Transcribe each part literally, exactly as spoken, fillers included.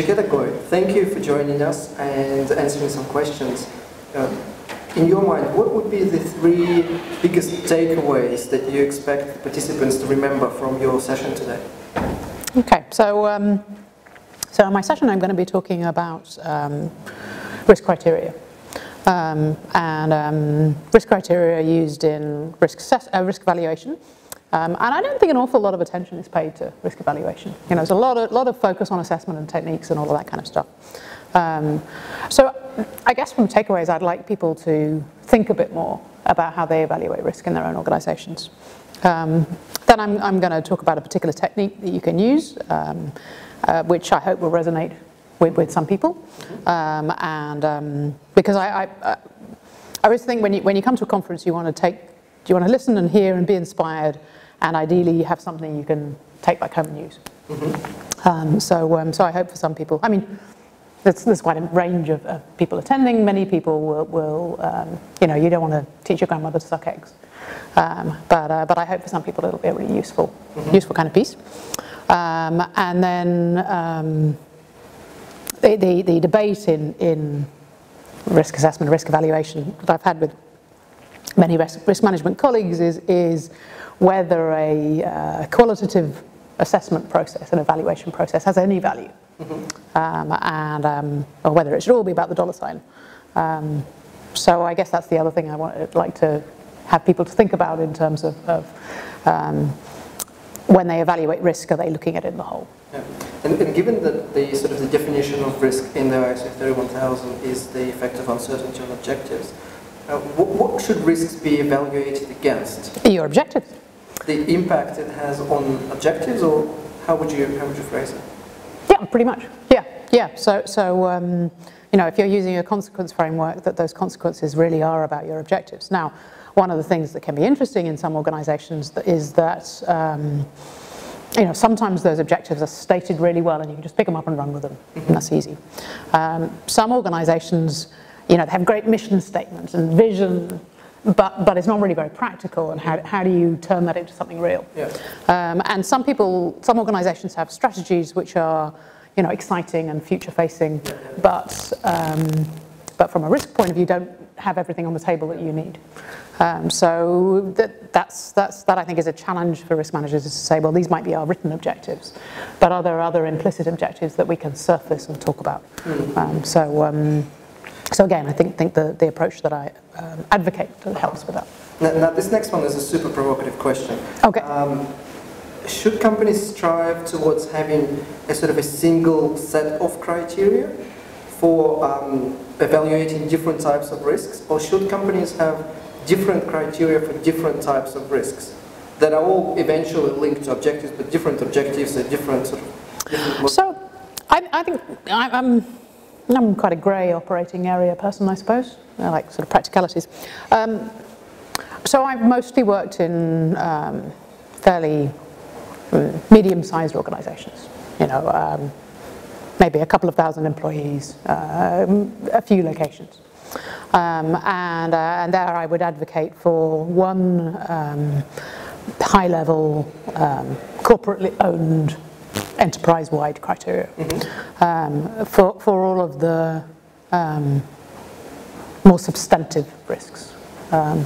Jacquetta Goy, thank you for joining us and answering some questions. Uh, in your mind, what would be the three biggest takeaways that you expect the participants to remember from your session today? Okay, so, um, so in my session I'm going to be talking about um, risk criteria. Um, and um, risk criteria are used in risk, assess uh, risk evaluation. Um, and I don't think an awful lot of attention is paid to risk evaluation. You know, there's a lot of, lot of focus on assessment and techniques and all of that kind of stuff. Um, so I guess from takeaways, I'd like people to think a bit more about how they evaluate risk in their own organizations. Um, then I'm, I'm going to talk about a particular technique that you can use, um, uh, which I hope will resonate with, with some people. Um, and um, because I, I, I always think when you, when you come to a conference, you want to take, you want to listen and hear and be inspired. And ideally, you have something you can take back home and use. Mm-hmm. um, so, um, so I hope for some people. I mean, there's, there's quite a range of, of people attending. Many people will, will um, you know, you don't want to teach your grandmother to suck eggs. Um, but, uh, but I hope for some people it'll be a really useful, mm-hmm. useful kind of piece. Um, and then um, the, the, the debate in, in risk assessment, risk evaluation that I've had with many risk, risk management colleagues is, is whether a uh, qualitative assessment process, an evaluation process, has any value, mm-hmm. um, and um, or whether it should all be about the dollar sign. Um, so I guess that's the other thing I want, like to have people to think about in terms of, of um, when they evaluate risk, are they looking at it in the whole? Yeah. And, and given that the sort of the definition of risk in the I S O three one thousand is the effect of uncertainty on objectives, Uh, what, what should risks be evaluated against? Your objectives. The impact it has on objectives, or how would you how would you phrase it? Yeah, pretty much. Yeah, yeah. So so um, you know, if you're using a consequence framework, that those consequences really are about your objectives. Now, one of the things that can be interesting in some organisations is that um, you know, sometimes those objectives are stated really well, and you can just pick them up and run with them. Mm-hmm. And that's easy. Um, some organisations, you know, they have great mission statements and vision, but, but it's not really very practical, and how, how do you turn that into something real? Yeah. Um, and some people, some organizations have strategies which are, you know, exciting and future-facing, yeah, yeah. but, um, but from a risk point of view, don't have everything on the table that you need. Um, so that, that's, that's, that I think is a challenge for risk managers, is to say, well, these might be our written objectives, but are there other implicit objectives that we can surface and talk about? Mm-hmm. um, so, um, So again, I think, think the, the approach that I um, advocate helps with that. Now, now, this next one is a super provocative question. Okay. Um, should companies strive towards having a sort of a single set of criteria for um, evaluating different types of risks, or should companies have different criteria for different types of risks that are all eventually linked to objectives, but different objectives are different sort of... Different so, I, I think... I, um, I'm quite a grey operating area person, I suppose. I like sort of practicalities. Um, so I've mostly worked in um, fairly medium-sized organisations. You know, um, maybe a couple of thousand employees, um, a few locations, um, and uh, and there I would advocate for one um, high-level, um, corporately owned, enterprise-wide criteria, mm-hmm. um, for, for all of the um, more substantive risks. Um,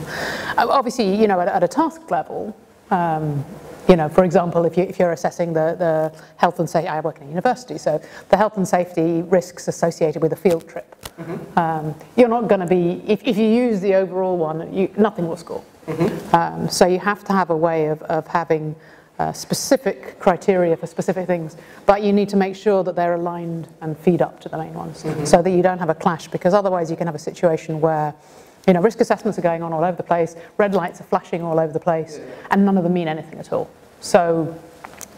obviously, you know, at, at a task level, um, you know, for example, if, you, if you're assessing the, the health and safety, I work in a university, so the health and safety risks associated with a field trip, mm-hmm. um, you're not going to be, if, if you use the overall one, you, nothing will score. Mm-hmm. um, so you have to have a way of, of having Uh, specific criteria for specific things, but you need to make sure that they're aligned and feed up to the main ones, mm-hmm. so that you don't have a clash, because otherwise you can have a situation where, you know, risk assessments are going on all over the place, red lights are flashing all over the place, yeah. and none of them mean anything at all. So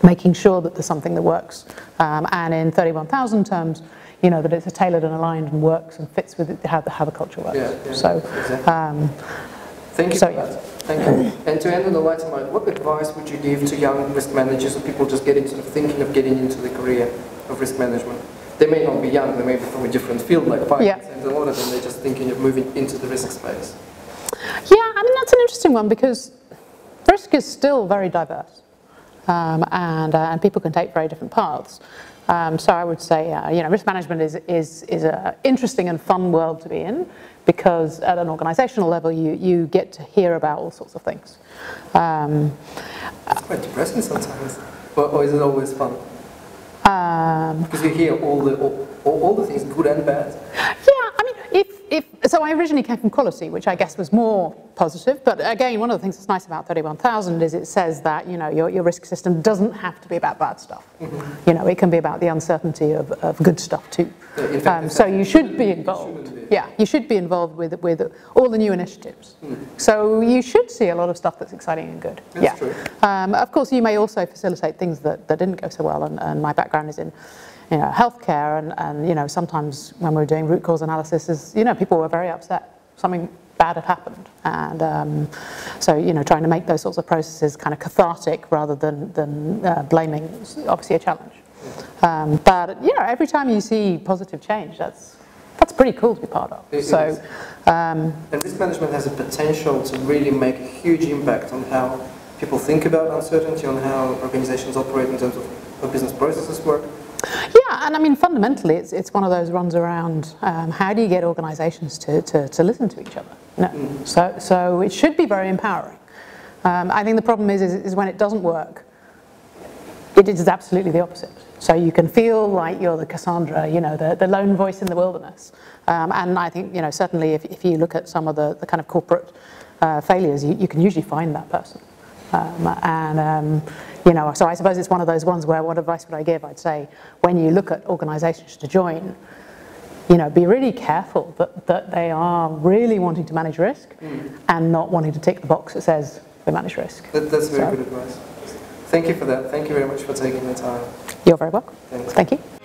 making sure that there's something that works, um, and in thirty-one thousand terms, you know, that it's a tailored and aligned and works and fits with how the, how the culture works. Yeah, yeah, so exactly. um, Thank you so, for yeah. that. Thank you. And to end on a lighter note, what advice would you give to young risk managers or people just getting sort of thinking of getting into the career of risk management? They may not be young, they may be from a different field like finance, yeah. and a lot of them, they're just thinking of moving into the risk space. Yeah, I mean, that's an interesting one, because risk is still very diverse, um, and, uh, and people can take very different paths. Um, so I would say, uh, you know, risk management is is is a interesting and fun world to be in, because at an organizational level, you you get to hear about all sorts of things. Um, it's quite depressing sometimes, or, or is it always fun? Um, because you hear all the all, all the things, good and bad. Yeah. If, if, so I originally came from quality, which I guess was more positive, but again, one of the things that's nice about thirty-one thousand is it says that, you know, your, your risk system doesn't have to be about bad stuff. Mm-hmm. You know, it can be about the uncertainty of, of good stuff too. Yeah, in fact, um, in fact, so you should be involved. Be. Yeah, you should be involved with, with all the new initiatives. Mm-hmm. So you should see a lot of stuff that's exciting and good. That's yeah. true. Um, of course, you may also facilitate things that, that didn't go so well, and, and my background is in you know, healthcare, and, and, you know, sometimes when we were doing root cause analysis, is, you know, people were very upset. Something bad had happened. And um, so, you know, trying to make those sorts of processes kind of cathartic rather than, than uh, blaming is obviously a challenge. Um, but, you know, every time you see positive change, that's, that's pretty cool to be part of. It so, um, and risk management has a potential to really make a huge impact on how people think about uncertainty, on how organizations operate in terms of how business processes work. Yeah, and I mean, fundamentally, it's, it's one of those runs around um, how do you get organizations to, to, to listen to each other? No. Mm-hmm. So, so it should be very empowering. Um, I think the problem is, is, is when it doesn't work, it is absolutely the opposite. So you can feel like you're the Cassandra, you know, the, the lone voice in the wilderness. Um, and I think, you know, certainly if, if you look at some of the, the kind of corporate uh, failures, you, you can usually find that person. Um, and, um, you know, so I suppose it's one of those ones where what advice would I give? I'd say when you look at organizations to join, you know, be really careful that, that they are really wanting to manage risk mm. and not wanting to tick the box that says we manage risk. That, that's very so. good advice. Thank you for that. Thank you very much for taking the time. You're very welcome. Thanks. Thank you.